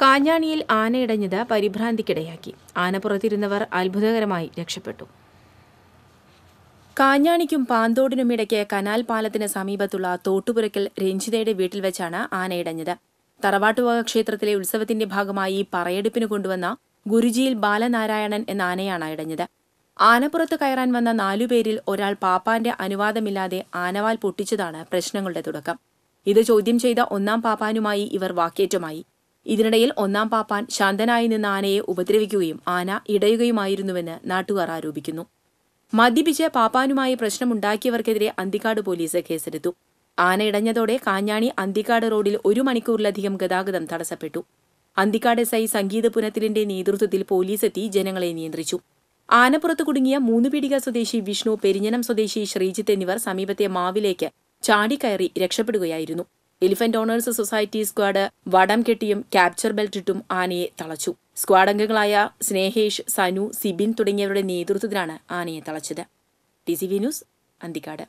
കാഞ്ഞാണിയിൽ ആനയിടഞ്ഞത് പരിഭ്രാന്തിക്കിടയാക്കി. ആനപ്പുറത്തിരുന്നവർ അത്ഭുതകരമായി രക്ഷപ്പെട്ടു. കാഞ്ഞാണിക്കും പാന്തോടിനുമിടയ്ക്ക് കനാൽ പാലത്തിന് സമീപത്തുള്ള തോട്ടുപുരയ്ക്കൽ രഞ്ജിതയുടെ വീട്ടിൽ വെച്ചാണ് ആനയിടഞ്ഞത്. തറവാട്ടുവക ക്ഷേത്രത്തിലെ ഉത്സവത്തിന്റെ ഭാഗമായി പറയെടുപ്പിന് കൊണ്ടുവന്ന ഗുരുജിയിൽ ബാലനാരായണൻ എന്ന ആനയാണ് ഇടഞ്ഞത്. ആനപ്പുറത്ത് കയറാൻ വന്ന 4 പേരിൽ ഒരാൾ പാപ്പാന്റെ അനുവാദമില്ലാതെ ആനവാൽ പൊട്ടിച്ചതാണ് പ്രശ്നങ്ങളുടെ തുടക്കം. ഇത് ചോദ്യം ചെയ്ത 1-ാം പാപ്പാനുമായി ഇവർ വാക്കേറ്റമായി. ഇതിനിടയിൽ 1-ാം പാപ്പാൻ ശാന്തനായി നിന്ന ആനയെ ഉപദ്രവിക്കുകയും ആന ഇടയുകയുമായിരുന്നുവെന്ന് നാട്ടുകാർ ആരോപിക്കുന്നു. മദ്യപിച്ച് പാപ്പാനുമായി പ്രശ്നമുണ്ടാക്കിയവർക്കെതിരെ അന്തിക്കാട് പോലീസ് കേസെടുത്തു. ആനയിടഞ്ഞതോടെ കാഞ്ഞാണി അന്തിക്കാട് റോഡിൽ 1 മണിക്കൂറിലധികം ഗതാഗതം തടസ്സപ്പെട്ടു. അന്തിക്കാട് SI സംഗീത പുനത്തിലിന്റെ നേതൃത്വത്തിൽ പോലീസെത്തി ജനങ്ങളെ നിയന്ത്രിച്ചു. ആനപ്പുറത്ത് കുടുങ്ങിയ 3 പീടിക സ്വദേശി വിഷ്ണു, പെരിഞ്ഞനം സ്വദേശി ശ്രീജിത്ത് എന്നിവർ സമീപത്തെ മാവിലേക്ക് ചാടിക്കയറി രക്ഷപ്പെടുകയായിരുന്നു. എലിഫന്റ് ഓണേഴ്സ് സൊസൈറ്റി സ്ക്വാഡ് വടം കെട്ടിയും ക്യാപ്ചർ ബെൽറ്റിട്ടും ആനയെ തളച്ചു. സ്ക്വാഡ് അംഗങ്ങളായ സ്നേഹേഷ്, സനു, സിബിൻ തുടങ്ങിയവരുടെ നേതൃത്വത്തിലാണ് ആനയെ തളച്ചത്. TCV news, Anthikad.